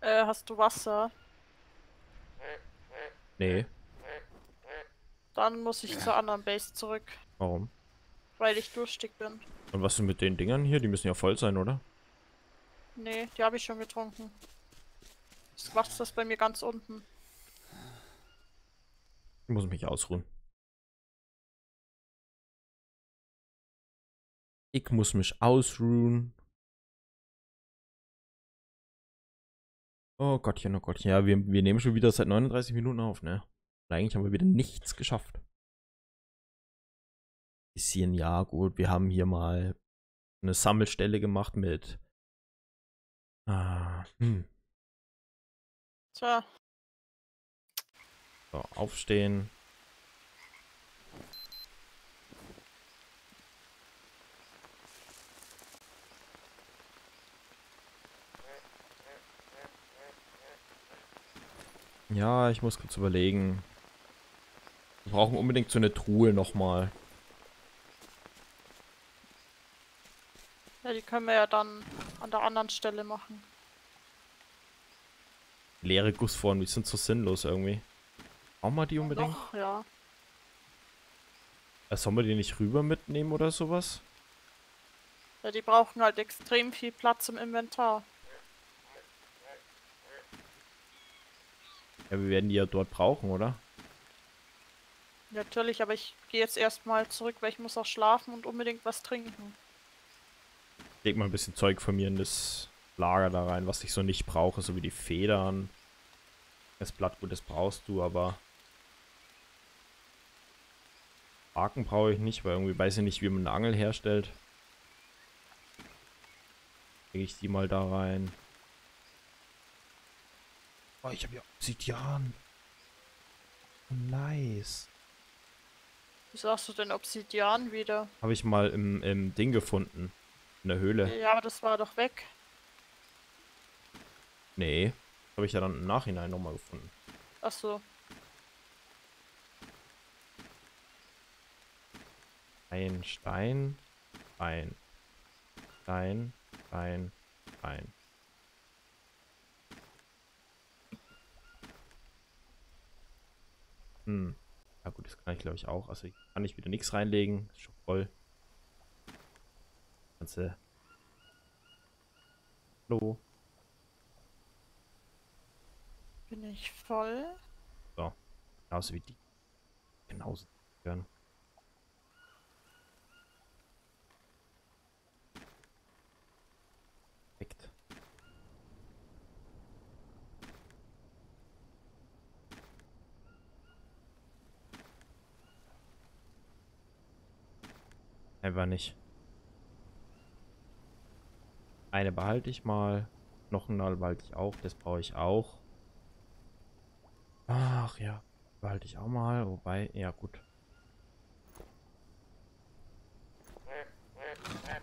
Hast du Wasser? Nee. Dann muss ich zur anderen Base zurück. Warum? Weil ich durstig bin. Und was denn mit den Dingern hier? Die müssen ja voll sein, oder? Nee, die habe ich schon getrunken. Das Wasser ist bei mir ganz unten. Ich muss mich ausruhen. Ich muss mich ausruhen. Oh Gottchen, oh Gottchen. Ja, wir nehmen schon wieder seit 39 Minuten auf, ne? Und eigentlich haben wir wieder nichts geschafft. Bisschen, ja gut, wir haben hier mal eine Sammelstelle gemacht mit... So, aufstehen. Ja, ich muss kurz überlegen. Wir brauchen unbedingt so eine Truhe nochmal. Ja, die können wir ja dann an der anderen Stelle machen. Leere Gussformen, die sind so sinnlos irgendwie. Brauchen wir die unbedingt? Doch, ja. Sollen wir die nicht rüber mitnehmen oder sowas? Ja, die brauchen halt extrem viel Platz im Inventar. Ja, wir werden die ja dort brauchen, oder? Natürlich, aber ich gehe jetzt erstmal zurück, weil ich muss auch schlafen und unbedingt was trinken. Ich leg mal ein bisschen Zeug von mir in das Lager da rein, was ich so nicht brauche, so wie die Federn. Das Blattgut, das brauchst du, aber... Haken brauche ich nicht, weil irgendwie weiß ich nicht, wie man eine Angel herstellt. Lege ich die mal da rein. Oh, ich habe ja Obsidian. Nice. Wieso hast du denn Obsidian wieder? Habe ich mal im Ding gefunden. In der Höhle. Ja, aber das war doch weg. Nee. Habe ich ja dann im Nachhinein nochmal gefunden. Ach so. Ein Stein, ein Stein, ein Stein. Ja gut, das kann ich glaube ich auch. Also kann ich wieder nichts reinlegen. Ist schon voll. Ganze. Hallo. Bin ich voll? So. Genauso wie die. Genauso gerne. Perfekt. Einfach nicht. Eine behalte ich mal. Knochennadel behalte ich auch. Das brauche ich auch. Ach ja. Behalte ich auch mal. Wobei, ja gut.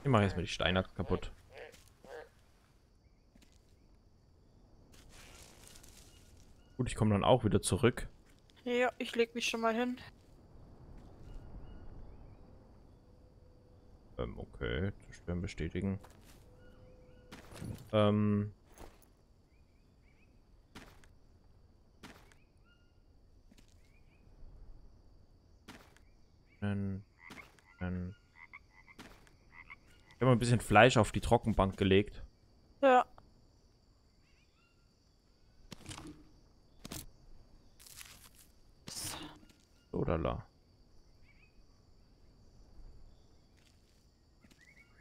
Ich mache jetzt mal die Steinachse kaputt. Gut, ich komme dann auch wieder zurück. Ja, ich lege mich schon mal hin. Okay, Beschweren bestätigen. Ich habe mal ein bisschen Fleisch auf die Trockenbank gelegt. Ja. So, da la.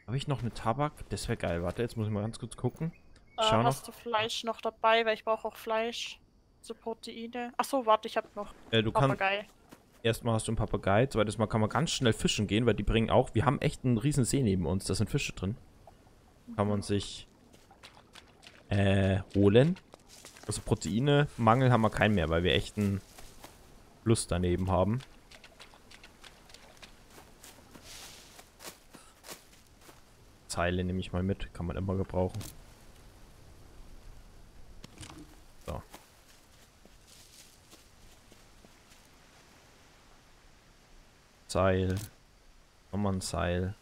Habe ich noch eine Tabak? Das wäre geil. Warte, jetzt muss ich mal ganz kurz gucken. Hast du Fleisch noch dabei? Weil ich brauche auch Fleisch. So Proteine. Achso, warte, ich habe noch Papagei. Erstmal hast du einen Papagei. Zweites Mal kann man ganz schnell fischen gehen, weil die bringen auch... Wir haben echt einen riesen See neben uns. Da sind Fische drin. Kann man sich holen. Also Proteine, Mangel haben wir keinen mehr, weil wir echt einen Fluss daneben haben. Zeile nehme ich mal mit, kann man immer gebrauchen. So. Seil. Nochmal ein Seil.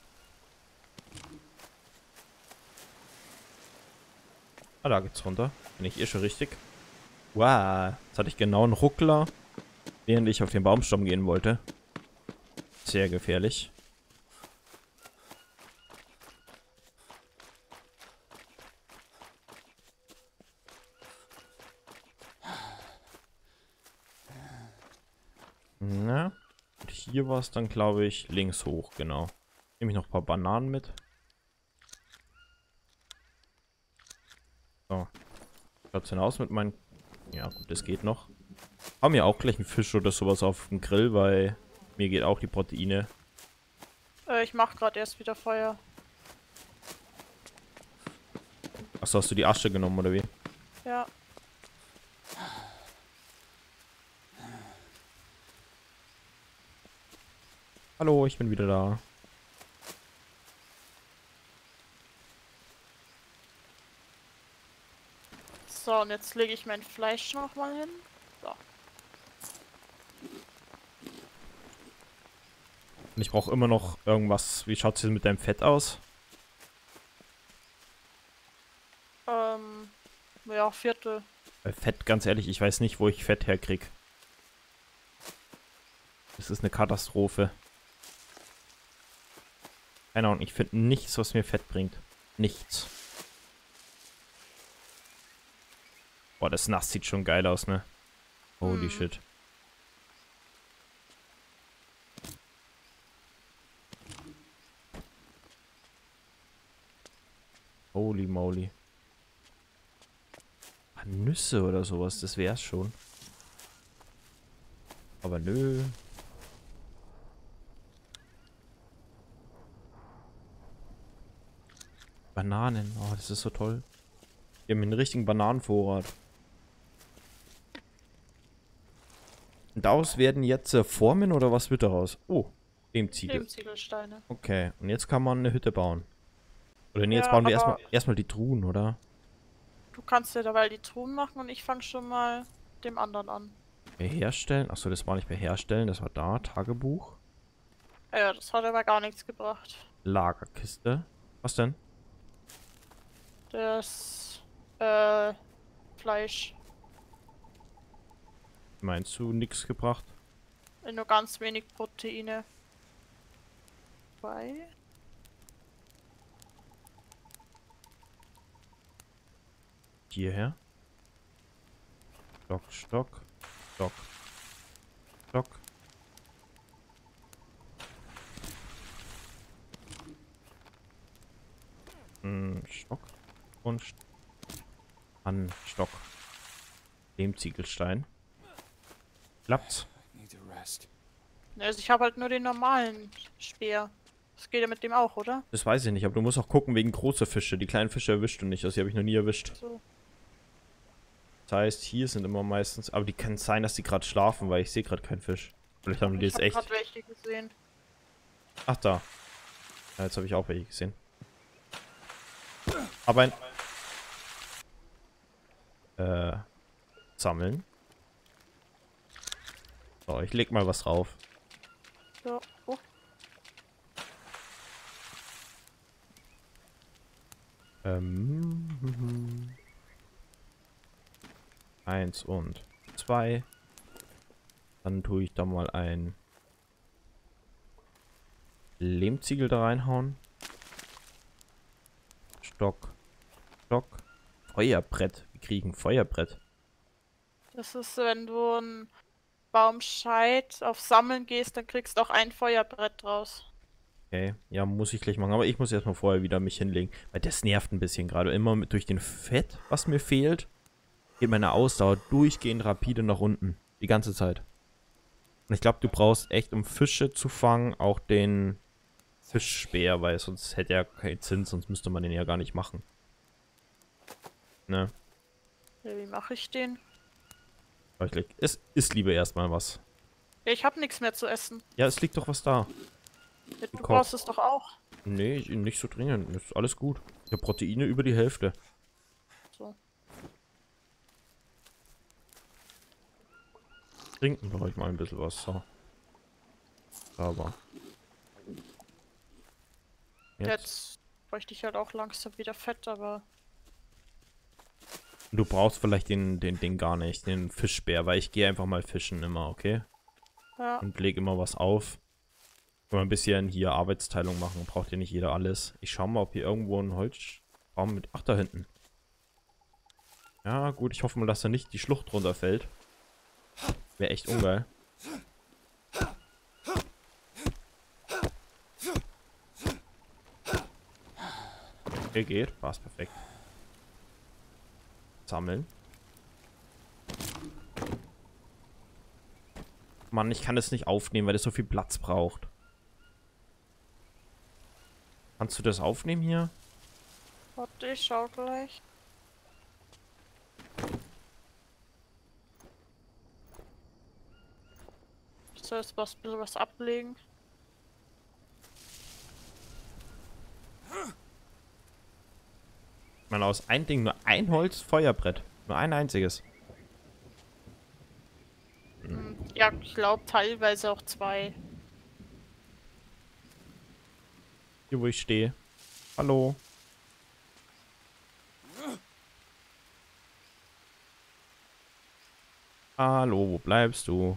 Ah, da geht's runter. Bin ich eh schon richtig. Wow. Jetzt hatte ich genau einen Ruckler, während ich auf den Baumstamm gehen wollte. Sehr gefährlich. Na, und hier war es dann, glaube ich, links hoch, genau. Nehme ich noch ein paar Bananen mit. So. Schaut's hinaus mit meinen... Ja, gut, das geht noch. Haben wir auch gleich einen Fisch oder sowas auf dem Grill, weil mir geht auch die Proteine. Ich mache gerade erst wieder Feuer. Achso, hast du die Asche genommen, oder wie? Ja. Hallo, ich bin wieder da. So, und jetzt lege ich mein Fleisch nochmal hin. So. Und ich brauche immer noch irgendwas. Wie schaut es denn mit deinem Fett aus? Ja, Viertel. Fett, ganz ehrlich, ich weiß nicht, wo ich Fett herkriege. Das ist eine Katastrophe. Keine Ahnung, ich finde nichts, was mir Fett bringt. Nichts. Boah, das Nass sieht schon geil aus, ne? Holy shit. Holy moly. Nüsse oder sowas, das wär's schon. Aber nö. Bananen, oh, das ist so toll. Wir haben einen richtigen Bananenvorrat. Und daraus werden jetzt Formen oder was wird daraus? Oh, Lehmziegel. Lehmziegelsteine. Okay, und jetzt kann man eine Hütte bauen. Oder nee, jetzt ja, bauen wir erstmal die Truhen, oder? Du kannst ja dabei die Truhen machen und ich fange schon mal dem anderen an. Herstellen? Achso, das war nicht mehr herstellen, das war da. Tagebuch. Ja, das hat aber gar nichts gebracht. Lagerkiste. Was denn? Das Fleisch. Meinst du, nichts gebracht? Nur ganz wenig Proteine. Zwei. Hierher. Stock, Stock, Stock, Stock. Stock und an Stock. Dem Ziegelstein. Klappt's? Also ich habe halt nur den normalen Speer. Das geht ja mit dem auch, oder? Das weiß ich nicht, aber du musst auch gucken wegen großer Fische. Die kleinen Fische erwischt du nicht, also die habe ich noch nie erwischt. So. Das heißt, hier sind immer meistens... Aber die kann sein, dass die gerade schlafen, weil ich sehe gerade keinen Fisch. Vielleicht haben die jetzt echt... Ich habe gerade welche gesehen. Ach, da. Ja, jetzt habe ich auch welche gesehen. Aber ein... Sammeln. So, ich leg mal was drauf. So, oh. Eins und zwei. Dann tue ich da mal ein Lehmziegel da reinhauen. Stock. Stock. Feuerbrett. Wir kriegen Feuerbrett. Das ist, wenn du einen Baumscheit auf Sammeln gehst, dann kriegst du auch ein Feuerbrett draus. Okay, ja, muss ich gleich machen, aber ich muss erstmal vorher wieder mich hinlegen, weil das nervt ein bisschen gerade. Immer mit, durch den Fett, was mir fehlt, geht meine Ausdauer durchgehend rapide nach unten. Die ganze Zeit. Und ich glaube, du brauchst echt, um Fische zu fangen, auch den Fischspeer, weil sonst hätte er keinen Sinn, sonst müsste man den ja gar nicht machen. Ne? Ja, wie mache ich den? Es ist lieber erstmal was. Ja, ich habe nichts mehr zu essen. Ja, es liegt doch was da. Ja, du brauchst es doch auch. Nee, nicht so dringend. Ist alles gut. Ich habe Proteine über die Hälfte. So. Trinken wir euch mal ein bisschen was. So. Aber. Jetzt bräuchte ich halt auch langsam wieder Fett, aber. Du brauchst vielleicht den gar nicht, den Fischbär, weil ich gehe einfach mal fischen immer, okay? Ja. Und lege immer was auf. Mal ein bisschen hier Arbeitsteilung machen, braucht ja nicht jeder alles. Ich schaue mal, ob hier irgendwo ein Holzbaum mit... Ach, da hinten. Ja, gut, ich hoffe mal, dass da nicht die Schlucht runterfällt. Wäre echt ungeil. Okay, geht. War's perfekt. Sammeln. Mann, ich kann das nicht aufnehmen, weil das so viel Platz braucht. Kannst du das aufnehmen hier? Warte, ich schau gleich. Ich soll jetzt ein bisschen was ablegen. Ich meine, aus einem Ding nur ein Holzfeuerbrett. Nur ein einziges. Ja, ich glaube teilweise auch zwei. Hier, wo ich stehe. Hallo. Hallo, wo bleibst du?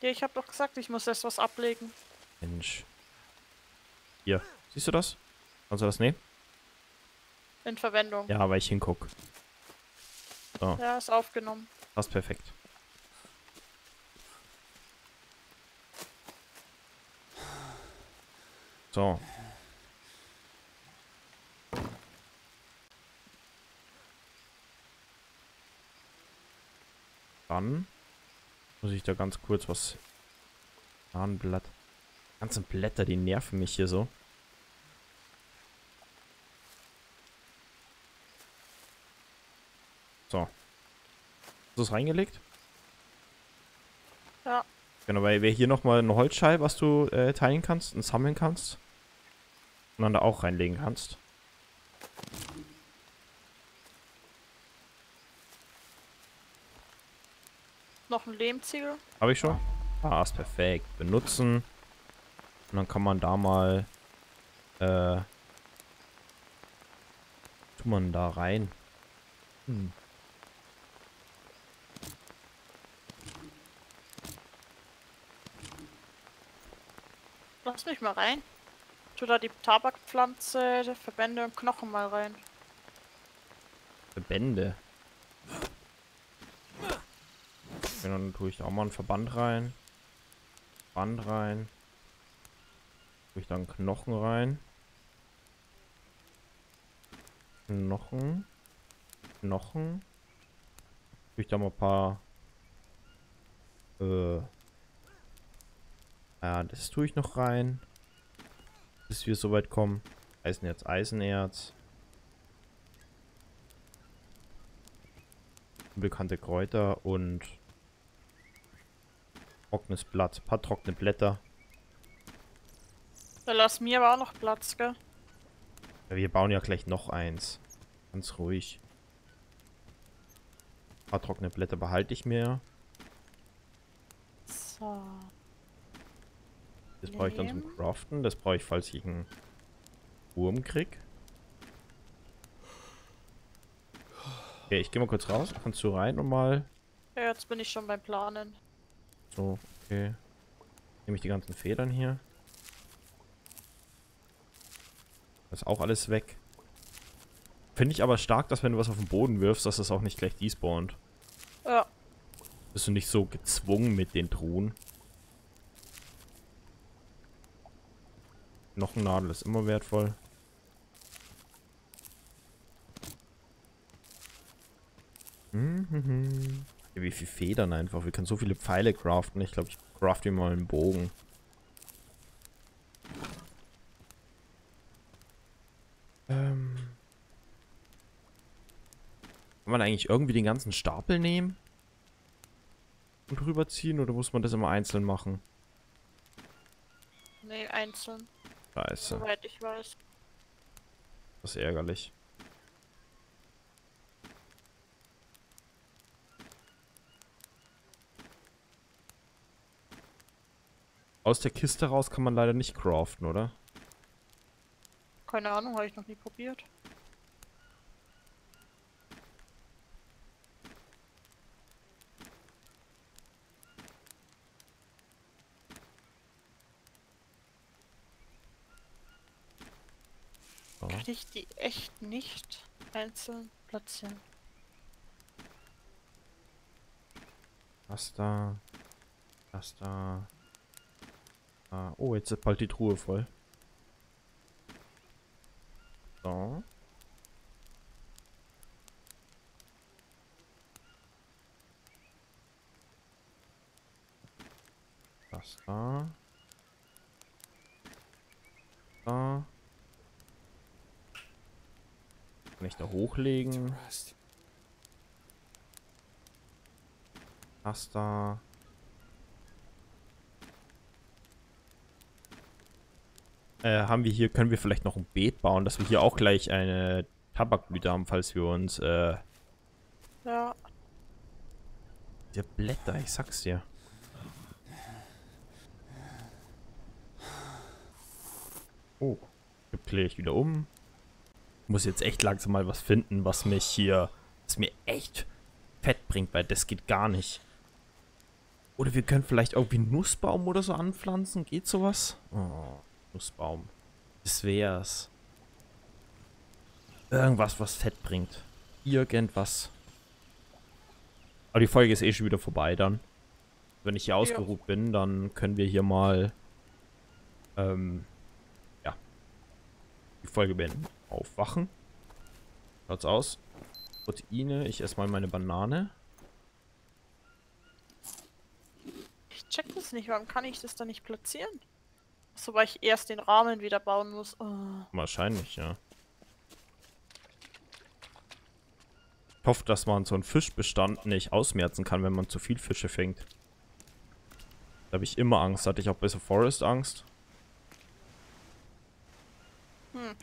Ja, ich habe doch gesagt, ich muss erst was ablegen. Mensch. Hier, siehst du das? Kannst du das nehmen? In Verwendung. Ja, weil ich hinguck. So. Ja, ist aufgenommen. Passt perfekt. So. Dann muss ich da ganz kurz was... Farnblatt. Die ganzen Blätter, die nerven mich hier so. So. Hast du es reingelegt? Ja. Genau, weil wäre hier nochmal eine Holzscheibe, was du teilen kannst und sammeln kannst. Und dann da auch reinlegen kannst. Noch ein Lehmziegel. Habe ich schon? Ah, ist perfekt. Benutzen. Und dann kann man da mal... tut man da rein. Hm. Lass mich mal rein. Tu da die Tabakpflanze, die Verbände und Knochen mal rein. Verbände? Und dann tue ich da auch mal einen Verband rein. Verband rein. Tue ich dann Knochen rein. Knochen. Knochen. Tue ich da mal ein paar... Ja, das tue ich noch rein. Bis wir soweit kommen. Eisenerz, Eisenerz. Unbekannte Kräuter und... Trockenes Blatt. Ein paar trockene Blätter. Da lass mir aber auch noch Platz, gell? Ja, wir bauen ja gleich noch eins. Ganz ruhig. Ein paar trockene Blätter behalte ich mir. So. Das brauche ich dann zum Craften. Das brauche ich, falls ich einen Wurm krieg. Okay, ich gehe mal kurz raus. Kannst du rein und mal... Ja, jetzt bin ich schon beim Planen. So, okay. Nehme ich die ganzen Federn hier. Das ist auch alles weg. Finde ich aber stark, dass wenn du was auf den Boden wirfst, dass das auch nicht gleich despawnt. Ja. Bist du nicht so gezwungen mit den Truhen. Noch eine Nadel ist immer wertvoll. Mhm. Wie viele Federn einfach. Wir können so viele Pfeile craften. Ich glaube, ich crafte mir mal einen Bogen. Kann man eigentlich irgendwie den ganzen Stapel nehmen? Und rüberziehen? Oder muss man das immer einzeln machen? Nee, einzeln. Scheiße. Soweit ich weiß. Das ist ärgerlich. Aus der Kiste raus kann man leider nicht craften, oder? Keine Ahnung, habe ich noch nie probiert. So. Kann ich die echt nicht einzeln platzieren? Das da. Das da. Ah, oh, jetzt ist bald die Truhe voll. So. Das da. Da. Kann ich da hochlegen? Das da. Haben wir hier, können wir vielleicht noch ein Beet bauen, dass wir hier auch gleich eine Tabakblüte haben, falls wir uns, ja. Die Blätter, ich sag's dir. Oh, jetzt kläre ich wieder um. Ich muss jetzt echt langsam mal was finden, was mich hier, was mir echt fett bringt, weil das geht gar nicht. Oder wir können vielleicht irgendwie einen Nussbaum oder so anpflanzen, geht sowas? Oh. Nussbaum. Das wär's. Irgendwas, was Fett bringt. Irgendwas. Aber die Folge ist eh schon wieder vorbei dann. Wenn ich hier ausgeruht bin, dann können wir hier mal ja, Die Folge beenden. Aufwachen. Schaut's aus. Proteine. Ich esse mal meine Banane. Ich check das nicht. Warum kann ich das da nicht platzieren? So, weil ich erst den Rahmen wieder bauen muss. Oh. Wahrscheinlich, ja. Ich hoffe, dass man so einen Fischbestand nicht ausmerzen kann, wenn man zu viel Fische fängt. Da habe ich immer Angst. Hatte ich auch bei The Forest Angst. Hm.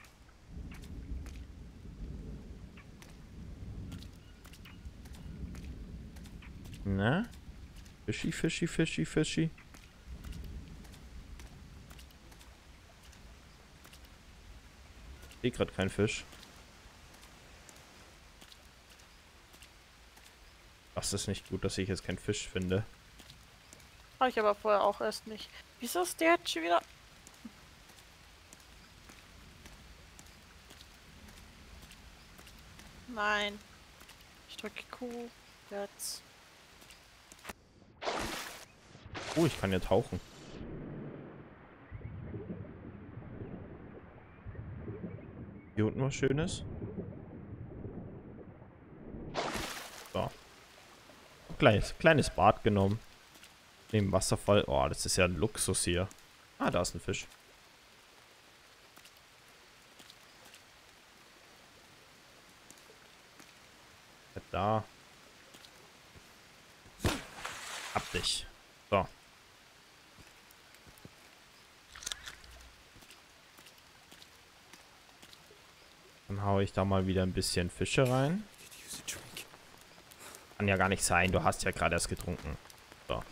Na? Fischi, Fischi, Fischi, Fischi. Ich sehe gerade keinen Fisch. Das ist nicht gut, dass ich jetzt keinen Fisch finde. Habe ich aber vorher auch erst nicht. Wieso ist der jetzt schon wieder... Nein. Ich drücke Q. Jetzt. Oh, ich kann ja tauchen. Hier unten was Schönes. So. Kleines Bad genommen. Neben Wasserfall. Oh, das ist ja ein Luxus hier. Ah, da ist ein Fisch. Da. Hab dich. So. Dann haue ich da mal wieder ein bisschen Fische rein. Kann ja gar nicht sein, du hast ja gerade erst getrunken. So.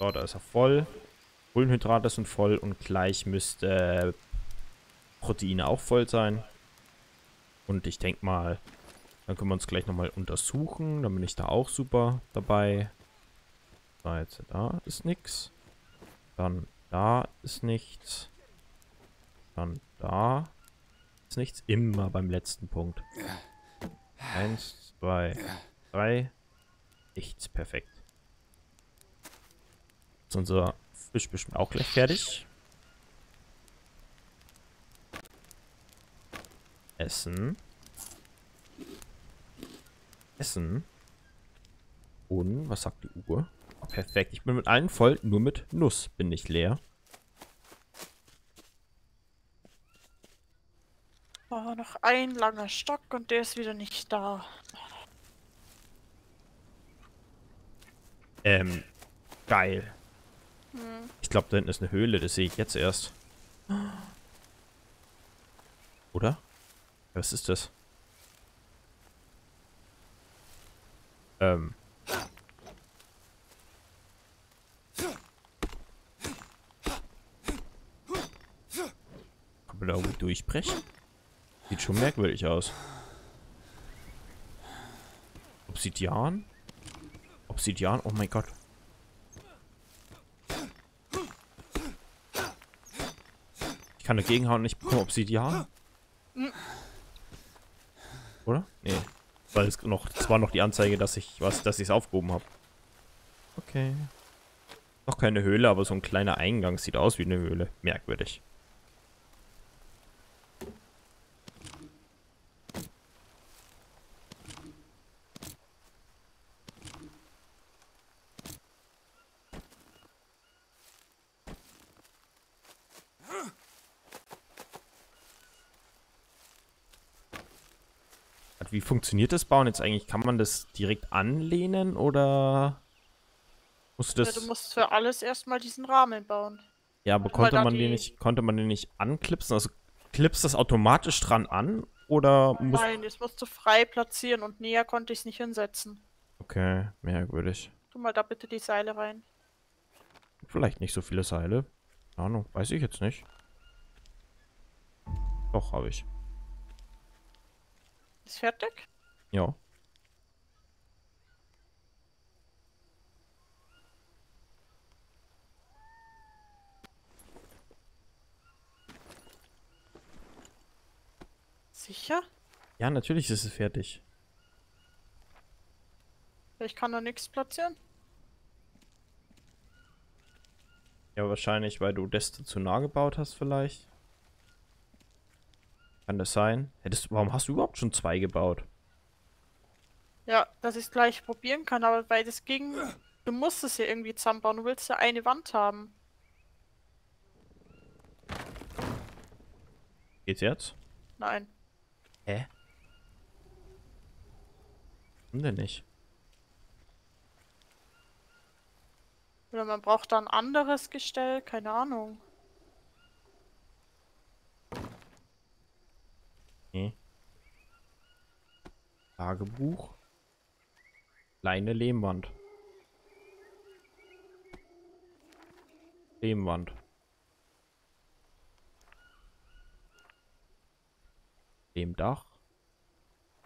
So, da ist er voll. Kohlenhydrate sind voll und gleich müsste Proteine auch voll sein. Und ich denke mal, dann können wir uns gleich nochmal untersuchen. Dann bin ich da auch super dabei. So, jetzt da ist nichts. Dann da ist nichts. Dann da ist nichts. Immer beim letzten Punkt. 1, 2, 3. Nichts. Perfekt. Unser Fisch bestimmt auch gleich fertig. Essen. Essen. Und, was sagt die Uhr? Oh, perfekt, ich bin mit allen voll, nur mit Nuss bin ich leer. Oh, noch ein langer Stock und der ist wieder nicht da. Geil. Ich glaube, da hinten ist eine Höhle, das sehe ich jetzt erst. Oder? Was ist das? Kann man da irgendwie durchbrechen? Sieht schon merkwürdig aus. Obsidian? Obsidian? Oh mein Gott. Ich kann dagegen hauen und ich bekomme Obsidian. Oder? Nee. Weil es noch, es war noch die Anzeige, dass ich es aufgehoben habe. Okay. Noch keine Höhle, aber so ein kleiner Eingang sieht aus wie eine Höhle. Merkwürdig. Wie funktioniert das Bauen jetzt eigentlich? Kann man das direkt anlehnen oder musst du das... Ja, du musst für alles erstmal diesen Rahmen bauen. Ja, aber konnte man den nicht anklipsen? Also klipst das automatisch dran an oder... Nein, das musst du frei platzieren und näher konnte ich es nicht hinsetzen. Okay, merkwürdig. Tu mal da bitte die Seile rein. Vielleicht nicht so viele Seile. Keine Ahnung, weiß ich jetzt nicht. Doch, habe ich. Ist fertig? Ja. Sicher? Ja, natürlich ist es fertig. Ich kann da nichts platzieren. Ja, wahrscheinlich, weil du desto zu nah gebaut hast vielleicht. Kann das sein? Warum hast du überhaupt schon zwei gebaut? Ja, dass ich es gleich probieren kann, aber weil das ging... Du musst es hier irgendwie zusammenbauen, du willst ja eine Wand haben. Geht's jetzt? Nein. Hä? Warum denn nicht? Oder man braucht da ein anderes Gestell, keine Ahnung. Nee. Tagebuch. Kleine Lehmwand. Lehmwand. Lehmdach.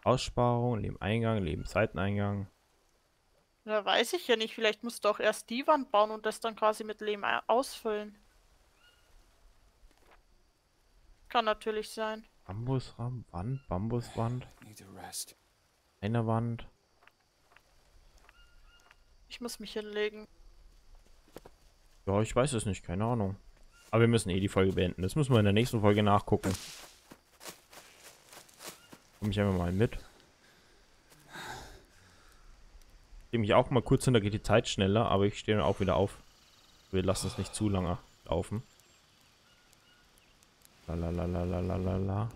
Aussparung, Lehmeingang, Lehmseiteneingang. Da weiß ich ja nicht, vielleicht musst du auch erst die Wand bauen und das dann quasi mit Lehm ausfüllen. Kann natürlich sein. Bambuswand, Bambuswand. Eine Wand. Ich muss mich hinlegen. Ja, ich weiß es nicht, keine Ahnung. Aber wir müssen eh die Folge beenden. Das müssen wir in der nächsten Folge nachgucken. Komm ich einfach mal mit. Nehme ich auch mal kurz hin, da geht die Zeit schneller, aber ich stehe auch wieder auf. Wir lassen es nicht zu lange laufen. Lalalalalalala.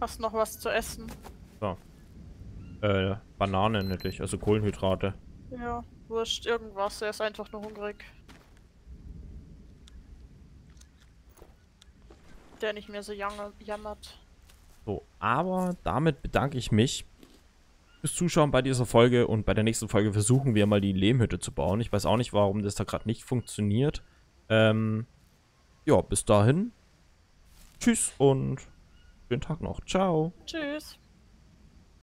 Hast noch was zu essen? So. Bananen natürlich, also Kohlenhydrate. Ja, wurscht, irgendwas, er ist einfach nur hungrig. Der nicht mehr so jammert. So, aber damit bedanke ich mich fürs Zuschauen bei dieser Folge und bei der nächsten Folge versuchen wir mal die Lehmhütte zu bauen. Ich weiß auch nicht, warum das da gerade nicht funktioniert. Ja, bis dahin. Tschüss und schönen Tag noch. Ciao. Tschüss.